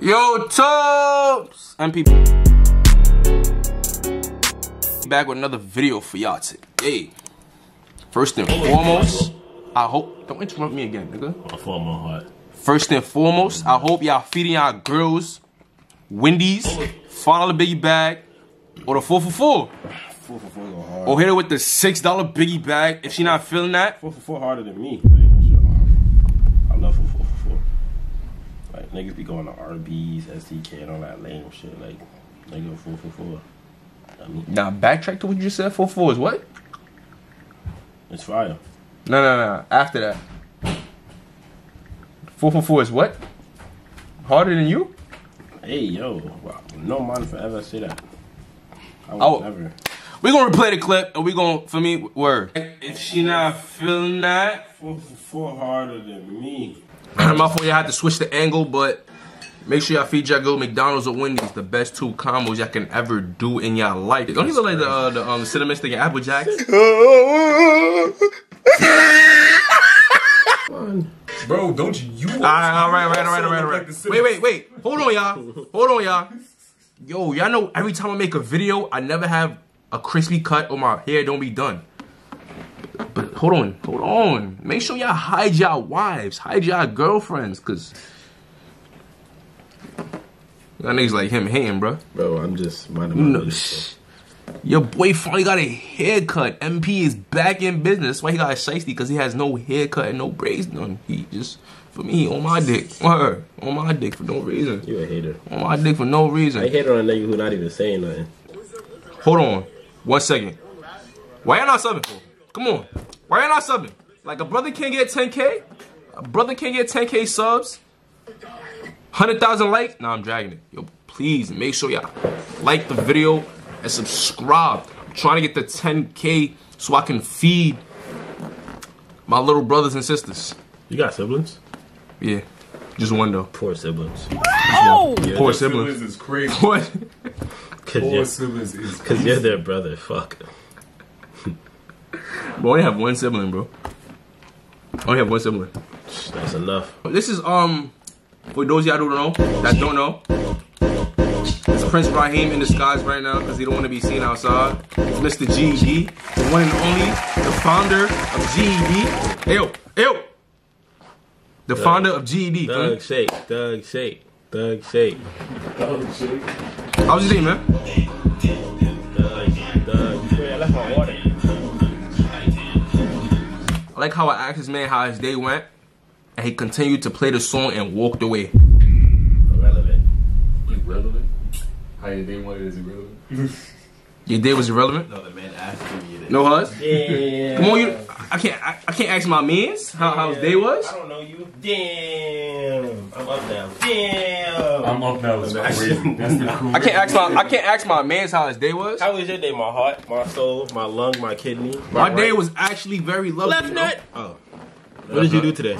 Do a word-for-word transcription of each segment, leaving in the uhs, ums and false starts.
Yo, Tubs and people, back with another video for y'all today. First and foremost, I hope don't interrupt me again, nigga. I fall my heart. First and foremost, I hope y'all feeding y'all girls Wendy's, follow the biggie bag, or the four for four. Four for four go hard. Or hit her with the six dollar biggie bag if she not feeling that. Four for four harder than me. I love four for four. Like, niggas be going to R B's, S D K, and all that lame shit. Like, nigga, four four four. I mean, now, backtrack to what you just said. four four is what? It's fire. No, no, no. After that. four four four is what? Harder than you? Hey, yo. Wow. No mind forever say that. I would oh. never. We're going to replay the clip, and we're going to, for me, word. If she not feeling that, four four four harder than me. My fault, y'all had to switch the angle, but make sure y'all feed y'all go McDonald's or Wendy's, the best two combos y'all can ever do in y'all life. Don't you look like the uh, the um, cinnamon stick and apple jacks? Bro, don't you? All right, all right, all right, all right, all right, all right. Like wait, wait, wait. Hold on, y'all. Hold on, y'all. Yo, y'all know every time I make a video, I never have a crispy cut or my hair don't be done. But hold on, hold on. Make sure y'all hide y'all wives, hide y'all girlfriends, cause y'all niggas like him hating, bro. Bro, I'm just minding my business. No. Your boy finally got a haircut. M P is back in business. That's why he got a shiesty, cause he has no haircut and no braids done. He just, for me, he on my dick. Her, on my dick for no reason. You a hater. On my dick for no reason. I hate on a nigga who not even saying nothing. Hold on, one second. Why y'all not subbing for? Come on, why y'all not subbing? Like a brother can't get ten K? A brother can't get ten K subs? one hundred thousand likes? Nah, I'm dragging it. Yo, please make sure y'all like the video and subscribe. I'm trying to get the ten K so I can feed my little brothers and sisters. You got siblings? Yeah, just one though. Poor siblings. Oh! Yeah, poor siblings. siblings is crazy. What? Poor siblings is crazy. Cause you're their brother, fuck. We only have one sibling, bro. I only have one sibling. That's enough. This is, um, for those y'all don't know, that don't know, it's Prince Raheem in disguise right now because he don't want to be seen outside. It's Mister G E D, the one and only, the founder of G E D. Ew, ew! The Thug. founder of G E D. Thug shake, thug shake, thug shake. Thug shake. How was your day, man? Thug, thug. Man, I left my water. I like how I asked this man how his day went, and he continued to play the song and walked away. Irrelevant. Irrelevant? How your day went is irrelevant? Your day was irrelevant? No, the man asked me. No huzz? Yeah. Come on, you. I can't. I, I can't ask my mans how, how his day was. I don't know you. Damn. I'm up now. Damn. I'm up now. That's the cool. I can't ask my. I can't ask my mans how his day was. How was your day? My heart, my soul, my lung, my kidney. My, my day was actually very lovely. Left nut. Oh. What did you do today?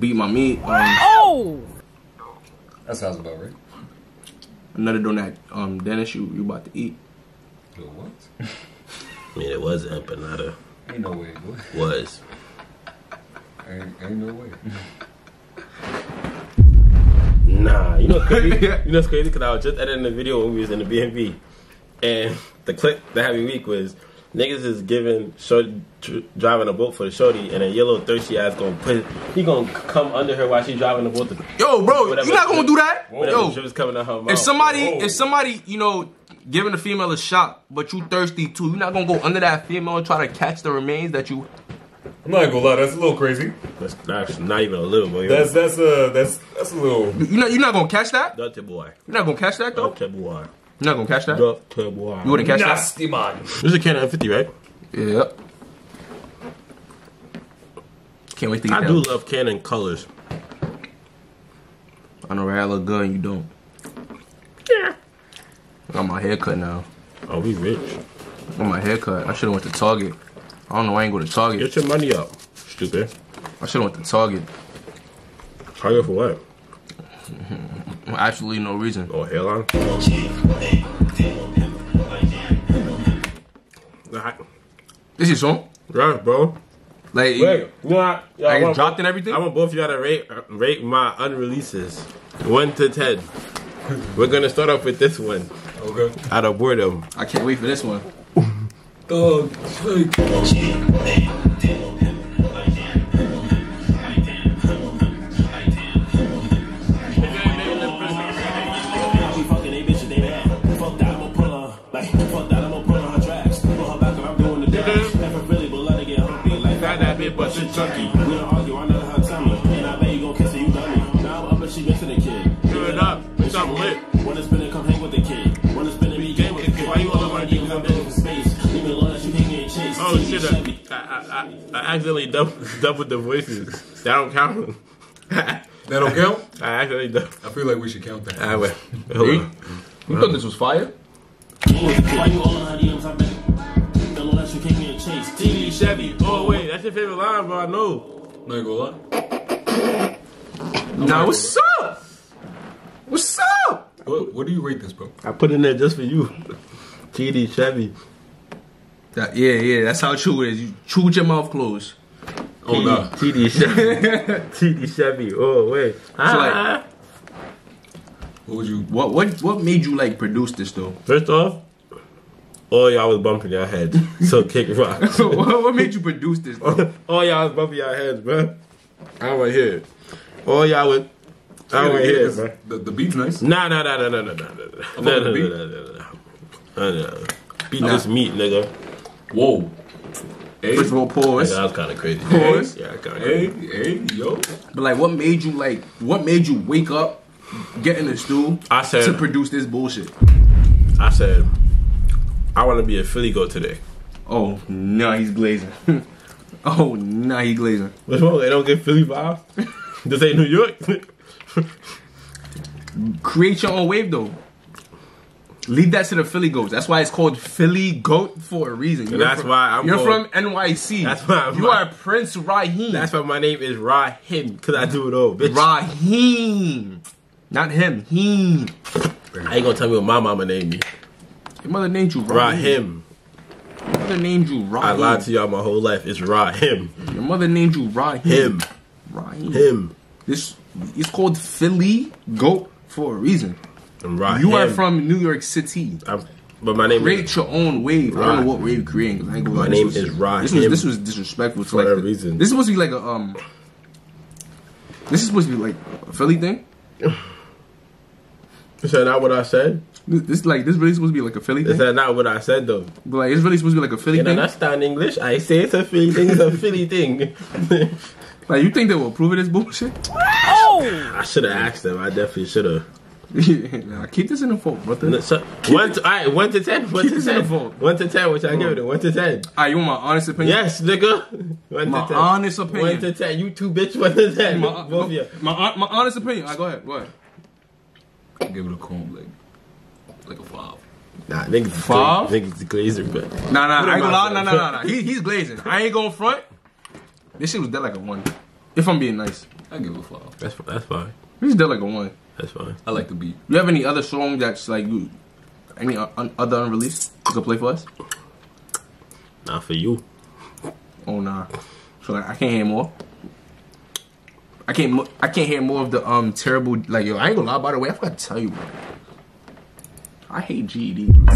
Beat my meat. Um, oh. That sounds about right. Another donut. Um, Dennis, you you about to eat? Yo, what? I mean, it was an empanada. Ain't no way, boy. Was. Ain't, ain't no way. Nah, you know what's crazy? You know what's crazy? Because I was just editing the video when we was in the B and B. And the clip that Happy Week was, niggas is giving, shorty, driving a boat for the shorty, and a yellow thirsty ass gonna put, he gonna come under her while she driving the boat. To, Yo, bro, whatever, you not gonna do that? Yo, shit was coming out her mouth. If somebody, Whoa. if somebody, you know, giving a female a shot, but you thirsty too. You're not gonna go under that female and try to catch the remains that you. I'm not gonna lie, that's a little crazy. That's not, not even a little, boy. That's that's uh that's that's a little. You know you're not gonna catch that. Dirty boy. You're not gonna catch that though. Dirty boy. You're not gonna catch that. Dirty boy. You wouldn't catch Nasty that. Nasty man. This is a can of M fifty, right? Yep. Can't wait to get I that. I do love Canon colors. I know right, I look good and you don't. Yeah. I got my haircut now. Oh, we rich. I got my haircut. I should've went to Target. I don't know why I ain't go to Target. Get your money up, stupid. I should've went to Target. Target for what? Absolutely no reason. Oh, hairline? This your song? Yeah, bro. Like, Wait, you know, I, yeah, I, I want, dropped and everything? I want both of y'all to rate, uh, rate my unreleases. One to ten. We're going to start off with this one. Okay. Out of boredom. I can't wait for this one. Dog. But she chunky. We don't argue, I know her tummy. And I bet you gon' kiss her, you dummy. Now I'm up and she been to the kid. Give it up, bitch, I'm lit. Wanna spin it, come hang with the kid. Wanna spin it, be game with the kid. Why you all over my niggas? I'm been in space. Leave me alone that you can't get chased. Oh shit, I, I, I, I accidentally doubled the voices. That don't count. That don't count? I actually don't. I feel like we should count that. I will. You thought this was fire? Why you all on her D Ms? I've been. You can't get chased. T V Chevy. Oh wait, that's your favorite line, bro. I know. Not gonna lie. Now what's up? What's up? What, what do you rate this, bro? I put in there just for you. T D Chevy. That, yeah, yeah. That's how true it is. You chew with your mouth closed. Oh no. T D Chevy. T D Chevy. Oh wait. Ah. So like, what would you? What what what made you like produce this though? First off. All y'all was bumping your heads, so kick rocks. What made you produce this? All y'all was bumping your heads, bro. I'm right here. All y'all was. I'm right here, bro. The, the beat's nice. Nah, nah, nah, nah, nah, nah, nah, nah, nah, nah, nah, nah, nah, nah. Beat nah. This meat, nigga. Whoa. Hey. First of all, pause. That was kind of crazy. Pause. Hey. Yeah, kind of crazy. Hey, hey, yo. But like, what made you like? What made you wake up, get in the stool, I said, to produce this bullshit? I said. I want to be a Philly goat today. Oh, no, nah, he's glazing. Oh, no, nah, he's glazing. What's wrong? They don't get Philly vibes? This ain't New York. Create your own wave, though. Leave that to the Philly goats. That's why it's called Philly goat for a reason. You're that's from, why I'm You're called, from N Y C. That's why I'm You right. are Prince Raheem. That's why my name is Raheem, because I do it all, bitch. Raheem. Not him. He. I ain't going to tell me what my mama named me. Your mother named you Raheem. Your mother named you Raheem. I lied to y'all my whole life. It's Raheem. Your mother named you Raheem. Raheem. Him. This it's called Philly goat for a reason. You are from New York City. I'm, but my name Create is your own wave. Ra I don't know what wave you're creating. I ain't my name was, is Raheem. This was, this was disrespectful for like a the, reason. This is supposed to be like a um. This is supposed to be like a Philly thing. Is that not what I said? This like this really supposed to be like a Philly thing? Is that not what I said though? But like it's really supposed to be like a Philly and thing. I understand English. I say it's a Philly thing. It's a Philly thing. Like you think they will approve of this bullshit? Oh! I should have asked them. I definitely should have. Yeah, nah, keep this in the fold, brother. No, so, one to, all right, one to ten. One keep to this ten. In the fold. One to ten, which I oh. give it. One to ten. All right, you want my honest opinion? Yes, nigga. One my to ten. honest opinion. One to ten. You two bitch. One to ten. My, Both no, of you. My my honest opinion. All right, go ahead. Go ahead. I give it a comb leg. Like a five. Nah, niggas five? Niggas the glazer, but nah, nah, I ain't gonna lie, nah, nah, nah, nah. He, he's glazing. I ain't going front. This shit was dead like a one. If I'm being nice, I give it a five. That's that's fine. He's dead like a one. That's fine. I like the beat. You have any other song that's like you? Any un other unreleased you could play for us? Not for you. Oh nah. So like I can't hear more. I can't. I can't hear more of the um terrible like yo. I ain't gonna lie. By the way, I forgot to tell you. I hate G E D. Hmm?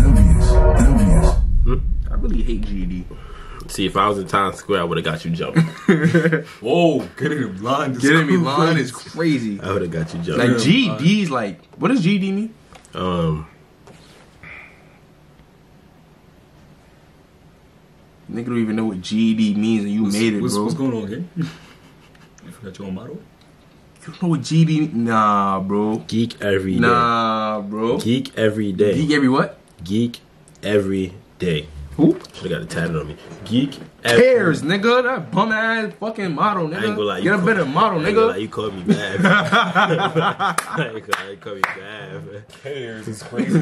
I really hate G E D. See, if I was in Times Square, I would have got you jumped. Whoa, getting me blind. Getting me blind is crazy. I would have got you jumped. Like G E D's like, what does G E D mean? Um, nigga don't even know what G E D means, and you made it, what's, bro. What's going on here? You forgot your own motto. You know what G D? Nah, bro. Geek every day. Nah, bro. Geek every day. Geek every what? Geek every day. Who? Should have got a tatted on me. Geek every day. Cares, nigga. That bum ass fucking model, nigga. I ain't gonna lie. Get a better model, nigga. You called me bad. I ain't gonna lie. You called me bad, man. Cares is crazy.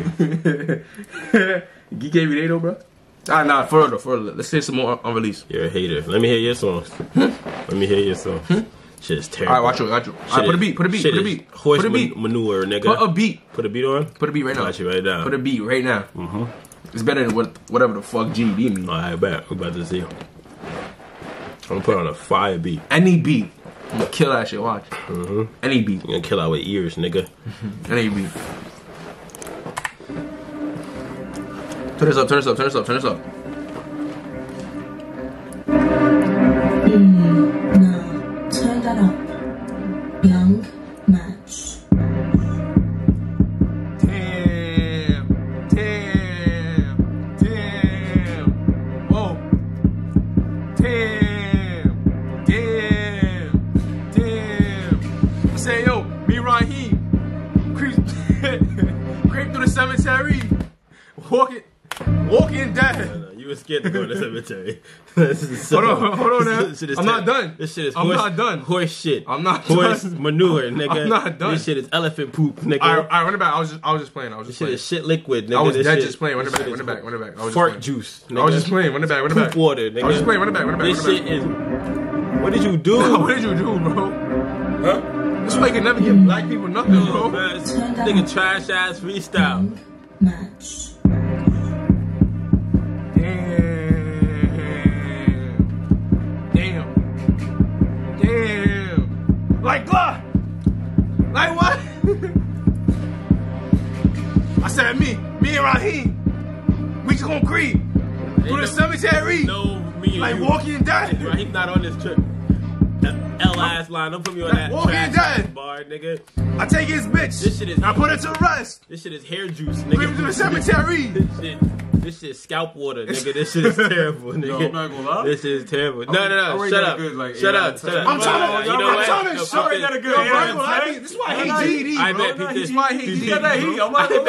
Geek every day, though, bro. Nah, nah, further, further. Let's hear some more unreleased. You're a hater. Let me hear your songs. Let me hear your songs. Shit is terrible. Alright, watch it, watch it. Alright, put a beat, put a beat, put a beat. Horse manure, nigga. Put a beat. Put a beat on? Put a beat right now. Watch it right now. Put a beat right now. Mm-hmm. It's better than what, whatever the fuck G D means. Alright, bet. We're about to see. I'm gonna put on a fire beat. Any beat. I'm gonna kill that shit, watch. Mm-hmm. Any beat. You're gonna kill out with ears, nigga. Any beat. Turn this up, turn this up, turn this up, turn this up. Mm, no, turn that up. Young Match. Damn, damn, damn. Whoa. Damn, damn, damn. I say, yo, me Raheem. Creep, creep through the cemetery. Walk it. Walking dead. No, no, no. You were scared to go to the cemetery. This is so hold on, hold on now. This shit is I'm not done. This shit is horse, I'm not done. Horse shit. I'm not horse done. Horse manure, nigga. I'm not done. This shit is elephant poop, nigga. I, I run it back. I was just, I was just playing. I was just this playing. This shit is shit liquid, nigga. I was this dead shit, just playing. Run it back, run it back, run it back. I was fart juice, nigga. I was just playing. Run it back, run it back. Poop water, nigga. I was just playing. Run it back, run it back. This shit is... What did you do? What did you do, bro? Huh? This nigga never give black people nothing, bro. Nigga trash ass freestyle. Match. Like what? Like what? I said me, me and Raheem, we just gonna creep through the cemetery. No, me and like walking dead. Raheem's not on this trip. L ass line, don't put me on that. Walking dead bar, nigga. I take his bitch. This shit is. I put it to rest. This shit is hair juice, nigga. Creep through the cemetery. This shit. This shit is scalp water, nigga. This shit is terrible, nigga. No, I'm not gonna lie. This shit is terrible. No, no, no. Shut up. Like, shut yeah, up. Shut up. I'm trying to. You know I'm trying to show you that a good. This is why I hate G E D. I bet Pete this. I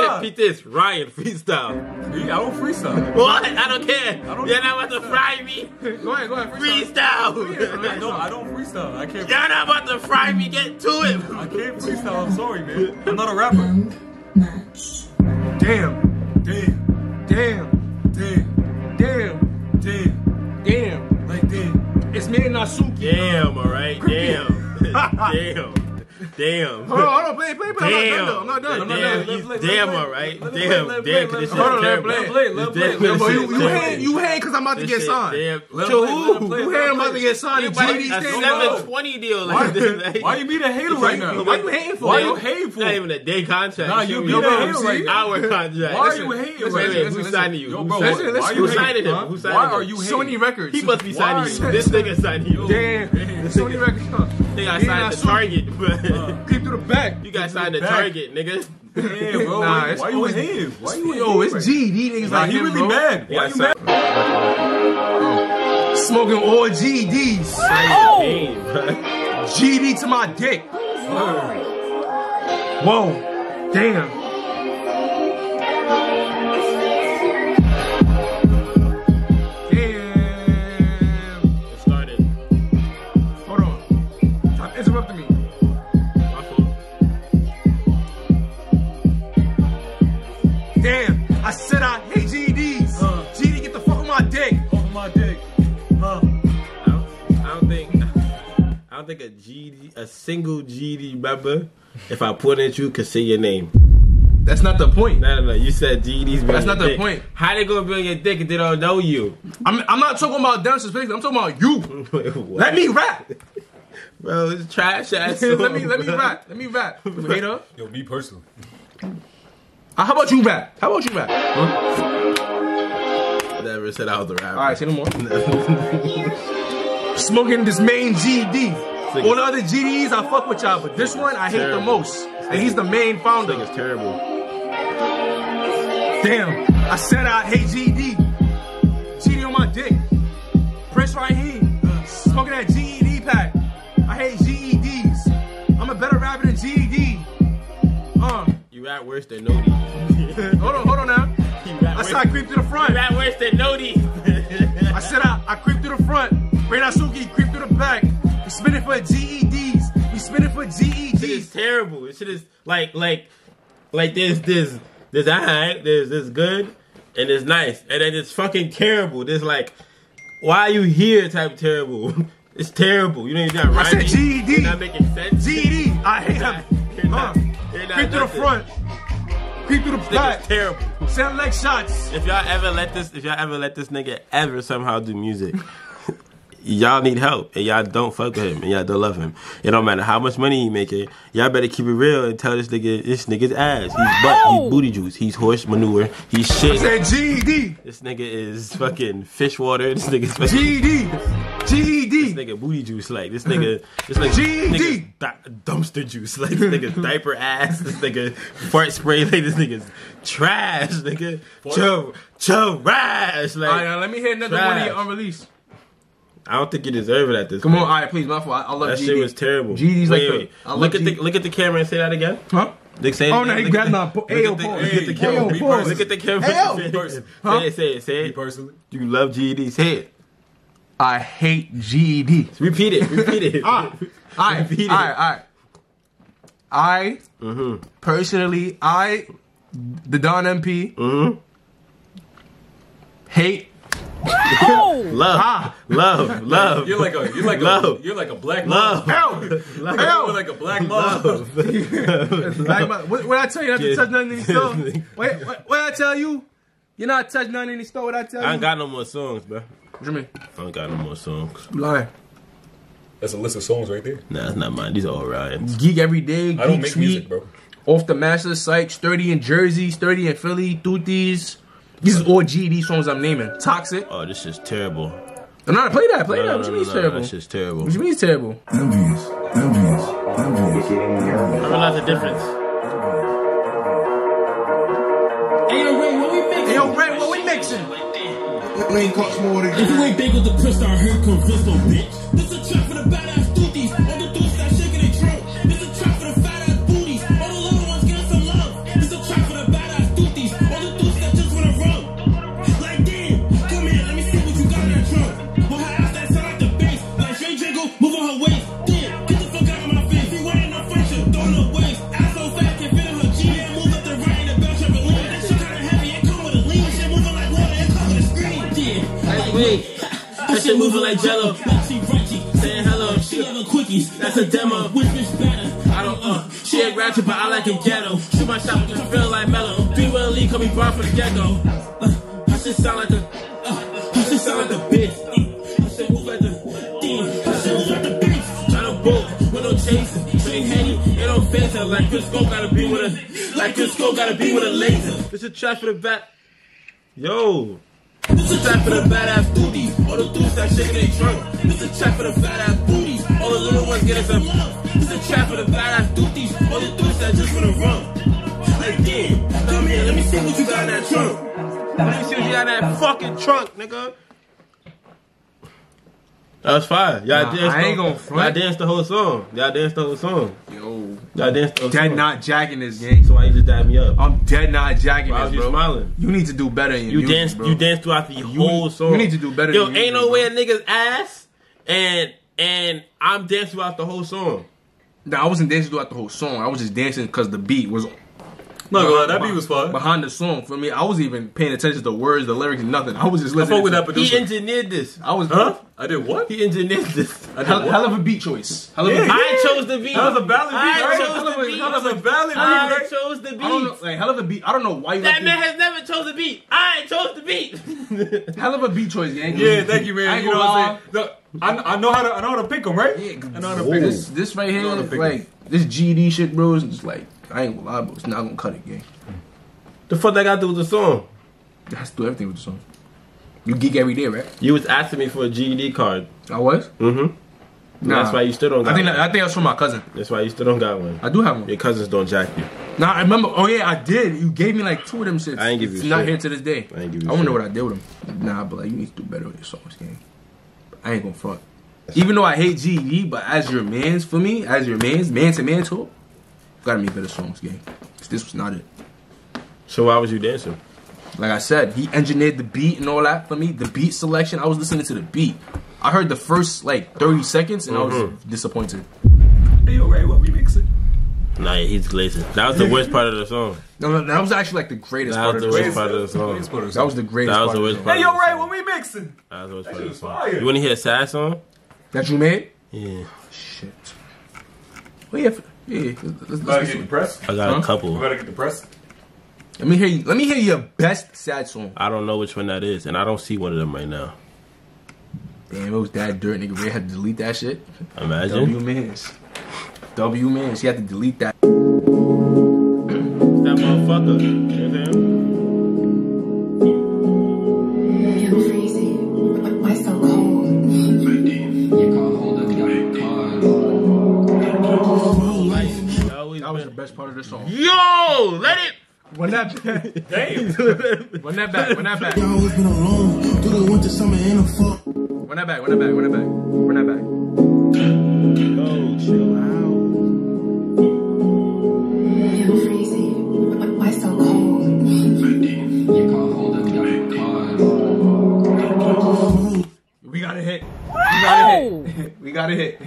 bet Pete this. Ryan freestyle. I don't freestyle. What? I don't care. You're not about to fry me. Go ahead, go ahead. Freestyle. No, I don't freestyle. I can't. You're not about to fry me. Get to it. I can't freestyle. I'm sorry, man. I'm not a rapper. Damn. Damn. Damn, damn, damn, damn, damn, like damn. It's me and Nasuki. Damn, all right, damn, damn, damn. Hold on, hold on, play, play, play. I'm not done, I'm not done. I'm not done. Damn, all right, damn, damn. Hold on, let play, let play, let play. You hang, you hang, cause I'm about to get signed. To who? You hang, I'm about to get signed. A seven twenty deal like this. Why you being a hater right now? Why you hating for? Why you hating for? Not even a day contract. Nah, you being a hater right now. Hour contract. Why are you hating right now? Who signed you? Who signed him? Who signed him? Why are you hating? Sony Records. He must be signing you. This nigga signed you. Damn. Sony Records. They got signed to Target. Creep through the back. You got signed to Target, nigga. Damn, bro. Nah, it's why you with him? Why you with him? Yo, it's G. These niggas like him, bro. He really mad. Why you mad? Smoking all G Ds. Oh. G D to my dick. Whoa. Damn. Damn. It started. Hold on. Stop interrupting me. Damn, I said I hate G Ds. Uh, G D, get the fuck on my dick. Fuck on my dick. Huh? I don't, I don't think. I don't think a G D, a single G D member, if I point at you, could say your name. That's not the point. No, no, no. You said G Ds. That's not the point. How they gonna be on your dick if they don't know you? I'm, I'm not talking about them specifically. I'm talking about you. Wait, let me rap. Bro, it's trash ass. Song, let me, let me bro. rap. Let me rap. You hater. Yo, me personally. How about you rap? How about you rap? Huh? Never said I was a rapper. Alright, say no more. Smoking this main G D. All the other G Ds, I fuck with y'all, but this one I hate the most. And he's the main founder. This thing is terrible. Damn, I said I hate G D. G D on my dick. Prince Raheem. Smoking that G E D pack. I hate G E Ds. I'm a better rapper than G E D. Uh. You rap worse than Nody. Hold on, hold on now. I said I creeped through the front. You rap worse than Nody. I said I, I creeped through the front. Ray Nasuki creeped through the back. You spin it for G E Ds. You spin it for G E Ds. This is terrible. This shit is like, like, like there's this, there's alright, there's this good, and there's nice, and then it's fucking terrible. There's like, why are you here type of terrible. It's terrible. You know you got right. I said G E D. It's not making sense. G E D. I hate him. Creep through the front. Creep through the back. Terrible. Sound like shots. If y'all ever let this, if y'all ever let this nigga ever somehow do music, y'all need help, and y'all don't fuck with him, and y'all don't love him. It don't matter how much money he making. Y'all better keep it real and tell this nigga, this nigga's ass. He's butt, he's booty juice, he's horse manure, he's shit. I said G E D. This nigga is fucking fish water. This nigga's fucking G E D. G E D. This nigga booty juice, like this nigga. This nigga G E D. Dumpster juice, like this nigga's diaper ass. This nigga fart spray, like this nigga's trash, nigga. Cho, cho, rash. Like, all right, now let me hear another trash. One of your unreleased. I don't think you deserve it at this. Come point. on, all right, please, my fault. I, I love that G E D. Shit was terrible. G D's wait, like wait, the, look at G E D. the look at the camera and say that again. Huh? They say oh no, he got not. Ayo, look at the camera. Look at the camera. Say it, say it, say it. Personally, you love G E D. Say it. I hate G E D. Repeat it. Repeat it. All right, repeat it. All right, all right. I mm-hmm. personally, I the Don M P mm-hmm. hate. Oh. Love, ah. love, love. You're like a, you're like love. a, you're like a black love. Hell, hell, like a black love. love. Black love. What, what I tell you, not to touch nothing in the store. Wait, what, what I tell you, you're not touching nothing in the store. What I tell you, I ain't got no more songs, bro. What you mean? I ain't got no more songs. You lying. That's a list of songs right there. Nah, it's not mine. These are all Ryan's. Geek every day. Geek I don't make tweet. music, bro. Off the Master Psych, Sturdy in Jersey, Sturdy in Philly, Tooties. This is all G E D songs I'm naming. Toxic. Oh, this is terrible. No, no, play that. Play no, that. No, what you no, mean it's no, terrible? No, this is terrible. What you mean it's terrible? Envious. Envious. Envious. I realize the difference. Hey, yo, Ray, what we mixing? Hey, yo, Ray, what we mixing? That lane costs more than you. If you ain't big with the pistol, I heard convince no bitch. This is a trap for the badass dooties. All the dudes that shaking their throat. This is a trap for the fat ass booties. All the little ones getting some love. This is a trap for the badass dooties. All the dudes that just wanna run. Like, damn, come here, let me see what you got in that trunk. Well, her ass that sound like the bass. Like, Shay Jingle, move on her waist. Damn, get the fuck out of my face. She wearing her French and throwing her waist. Ass so fat, can't fit in her jeans. She move up the right and the belt trampoline. That shit kinda heavy, it come with a lean. She moving like water, it come with a scream. Yeah, like, wait. That shit moving like jello. She ratchet, saying hello. She loving quickies, that's a demo. Which bitch better? I don't uh. She ain't ratchet, but I like it ghetto. Shoot my shot, but just feel like mellow. Be well, Lee, call me broad from the ghetto. Uh, I should sound like a, uh, I should sound like a bitch. Uh, I should move like the theme. I should move like the bitch. Try to bolt with no chasing. Drink Henny, it don't fit her. Like Crisco gotta be with a, like Crisco gotta be with a laser. This a trap for the bat. Yo. This is a trap for the badass booties. All the dudes that shaking their trunk. This is a trap for the badass booties. All the little ones getting some love. This is a trap for the badass booties. All the dudes that just wanna run. Like, damn, come here, let me see what you got in that trunk. Let me see what you got in that fucking trunk, nigga. That was fire. Y'all nah, danced, no, danced the whole song. Y'all danced the whole song. Yo. Y'all danced the whole dead song. Dead not jacking this game. So why you just dab me up? I'm dead not jacking why this, bro. You smiling? You need to do better in your you music, danced, bro. You danced throughout the you, whole song. You need to do better Yo, in your ain't music, no way a nigga's ass and, and I'm dancing throughout the whole song. Nah, I wasn't dancing throughout the whole song. I was just dancing because the beat was... No, no, that beat was fun. Behind the song for me, I wasn't even paying attention to the words, the lyrics, and nothing. I was just listening. I with that producer. He engineered this. I was. Huh? I did what? He engineered this. I did what? Hell of a beat choice. Hell of yeah, a beat. I chose the beat. That was a ballad beat. I chose the beat. That was a ballad beat. I chose the beat. I don't know, like, hell of a beat. I don't know why you. That like man has never chose the beat. I chose the beat. Hell of a beat choice, gang. Yeah, thank you, man. I you know what I'm saying? The, I, I know how to. I know how to pick them, right? Yeah. I know how to pick them. This, this right here, like this G E D shit, bro, is just like. I ain't gonna lie, but it's not gonna cut it, gang. The fuck that got to do with the song? That has to do everything with the song. You geek every day, right? You was asking me for a G E D card. I was? Mm-hmm. Nah. That's why you still don't got I think one. I think that's from my cousin. That's why you still don't got one. I do have one. Your cousins don't jack you. Nah, I remember. Oh, yeah, I did. You gave me like two of them shits. I ain't give you shit. It's not here to this day. I ain't give you I wonder shit. what I did with them. Nah, but like, you need to do better with your songs, gang. I ain't gonna front. Even though I hate G E D, but as your man's for me, as your man's, man to man talk. Gotta make better songs, gang. Cause this was not it. So why was you dancing? Like I said, he engineered the beat and all that for me. The beat selection, I was listening to the beat. I heard the first like thirty seconds and mm-hmm. I was disappointed. Hey, yo, Ray, what we mixing? Nah, yeah, he's glazing. That was the worst part of the song. No, no, that was actually like the greatest that part of the song. That was the worst part of the song. That was the greatest part. That was the worst part. Hey, yo, Ray, what we mixing? That was the worst part of the song. You wanna hear a sad song that you made? Yeah. Shit. Well, yeah. Yeah, let's, let's, let's get the press. I got huh? a couple. You gotta get the press. Let me hear you. Let me hear your best sad song. I don't know which one that is, and I don't see one of them right now. Damn, it was that dirt, nigga. Ray had to delete that shit. Imagine. W Mans. W Mans. She had to delete that. That motherfucker. You know him? You're crazy. Why so cold? You got hold of the car. That was the best part of the song. Yo, let it. Run that back. Damn. Run that back. Run that back. I always been alone through the winter, summer, and the fall. Run that back, run that back, run that back, run that back. Yo, chill out. You're crazy. Why so cold? You can't hold up your car. We got a hit. We got a hit. We got a hit.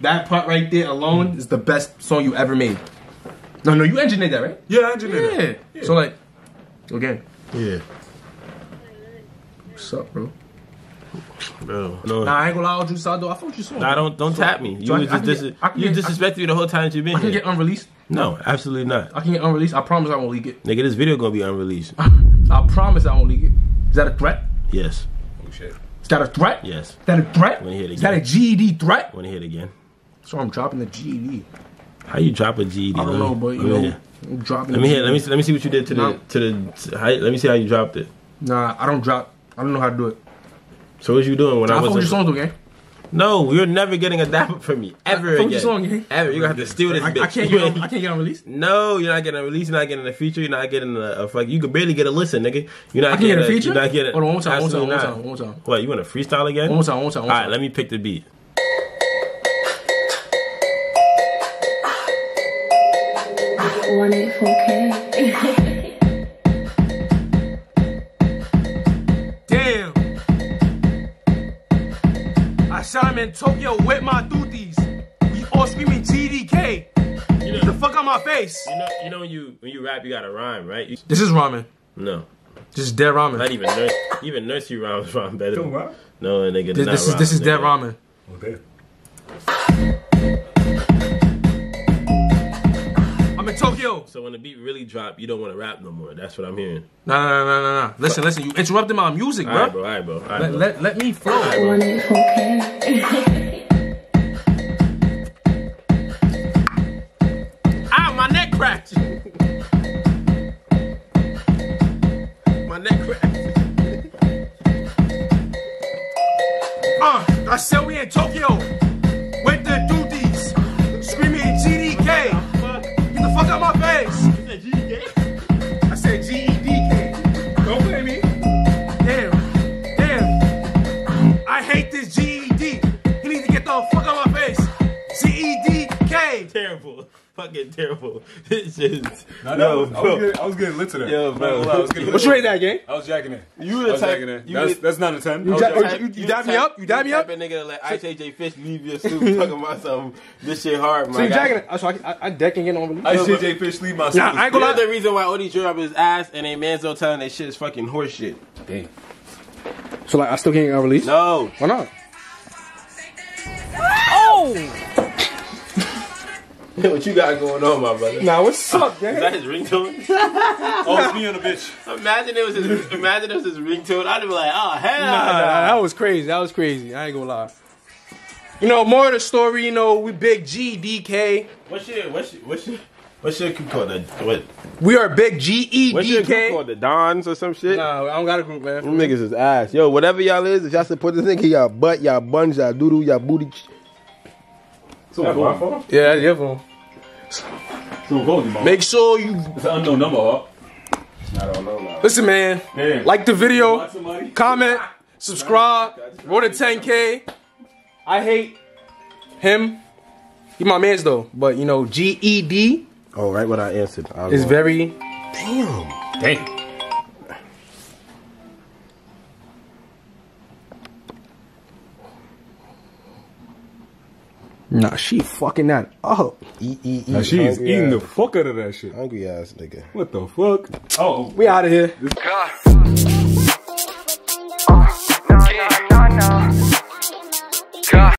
That part right there alone is the best song you ever made. No, no, you engineered that, right? Yeah, I engineered yeah. it. Yeah. So like, again. Yeah. What's up, bro? No, no. Nah, I ain't gonna lie, I'll do side though. I thought you saw. Nah, don't don't so, tap me. You so just dis get, you get, disrespect me the whole time that you've been I can here. Get unreleased. No, absolutely not. I can get unreleased. I promise I won't leak it. Nigga, this video gonna be unreleased. I promise I won't leak it. Is that a threat? Yes. Oh shit. Is that a threat? Yes. Is that a threat? Wanna hear it again? Is that a G E D threat? Wanna hear it again? So I'm dropping the G E D. How you drop a G E D? I don't know, but you know, I'm dropping. Let me hear. Let me see. Let me see what you did to the to the. Let me see how you dropped it. Nah, I don't drop. I don't know how to do it. So what you doing when I, I was? I your songs, okay? No, you're never getting a dapper from me ever I, I again. Your song, okay? Ever, you're gonna have to steal this I, bitch. I can't get. On, I can't get on release. No, you're not getting a release. You're not getting a feature. You're not getting a, a fuck. You can barely get a listen, nigga. You're not I getting get a feature. You're not getting. Hold on, one time, one time, one time, one time. What? You want to freestyle again? One time, one time. All right, let me pick the beat. Want it, okay? I'm in Tokyo with my duties. We all screaming G D K. You know, the fuck on my face. You know, you know when you when you rap, you gotta rhyme, right? You, this is rhyming. No, this is dead rhyming. Not even nurse, even nursery rhymes rhyme better. Don't rhyme. No, nigga, this, not this is rhyme, this is nigga. Dead rhyming. Okay. I'm in Tokyo. So when the beat really drop, you don't want to rap no more. That's what I'm hearing. Nah, nah, nah, nah, nah. Listen, listen. You interrupted my music, bro. All right, bro. All right, bro. All right, bro. Let, let let me flow. Right, bro. Ow, my neck cracked. My neck cracked. uh, I said we in Tokyo with the duties screaming G D K. Get the fuck out my face. You said G D K? I said G E D K. Don't play me. I hate this G E D. He needs to get the fuck out of my face. G E D K. Terrible. Fucking terrible. This shit is... No, no, no, I, was getting, I was getting lit to that. Yo, bro. I was getting what you rate that, gang? I was jacking it. You were the type... That's, that's not a ten. You, ja you, you, you, you dab me up? You dab me up? You type a nigga like I J J Fish, leave your suit, talking about something. This shit hard, man. So you jacking it. So I, I, I decking it on... I J J Fish, leave my suit. Nah, I ain't gonna lie. The reason why O D drew up his ass and a man's no telling that shit is fucking horse shit. Damn. So like I still can't get a release? No. Why not? Oh! What you got going on, my brother? Nah, what's up, uh, man? Is that his ringtone? Oh, it's me on the bitch. Imagine it was his imagine it was his ringtone. I'd be like, oh hell. Nah, nah, that was crazy. That was crazy. I ain't gonna lie. You know, more of the story, you know, we big G D K. What's your what's your what's your What's your group called? The, what? We are big G E D K. What's your group called? The Dons or some shit? Nah, I don't got a group, man. Them niggas is ass. Yo, whatever y'all is, if y'all support this nigga, y'all butt, y'all buns, y'all doodoo, y'all booty. So that's my phone? Yeah, that's your phone. So go, make sure you... It's an unknown number, huh? I don't know, man. Listen, man. Damn. Like the video. Comment. Subscribe. Roll to ten K. I hate him. He my mans, though. But, you know, G E D... Oh, right what I answered. I it's wrong. Very... Damn. Damn. Nah, she fucking that up. E -e -e. Nah, she is eating ass. The fuck out of that shit. Hungry ass nigga. What the fuck? Oh. We out of here.